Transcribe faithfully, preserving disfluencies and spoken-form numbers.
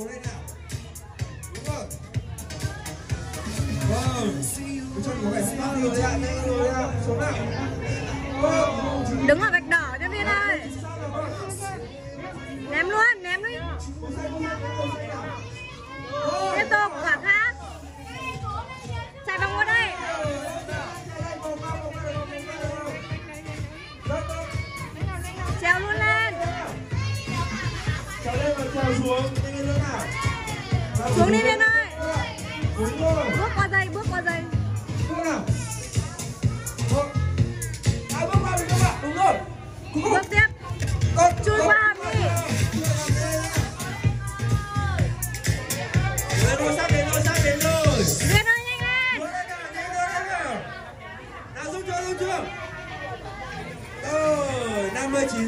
for right now. Look. Wow. Mình chọn một cái spot rồi đấy ạ, đây rồi ạ. Số nào? Đứng ở vạch đỏ cho Viên ơi. Ném luôn, ném đi. Tiếp tục quả khác. Chạy vòng qua đây. Treo luôn lên. Treo lên và treo xuống. Xuống đi Viên ơi. Bước qua dây, bước qua dây. Bước nào. À, bước qua rồi các bạn, đúng rồi. Bước tiếp. Chui qua đi. Lên rồi, sắp đến rồi, sắp đến rồi. Lên rồi, nhanh lên. Lên rồi, nhanh lên, nhanh lên. Nào, giúp chưa, giúp chưa. Rồi, năm mươi chín.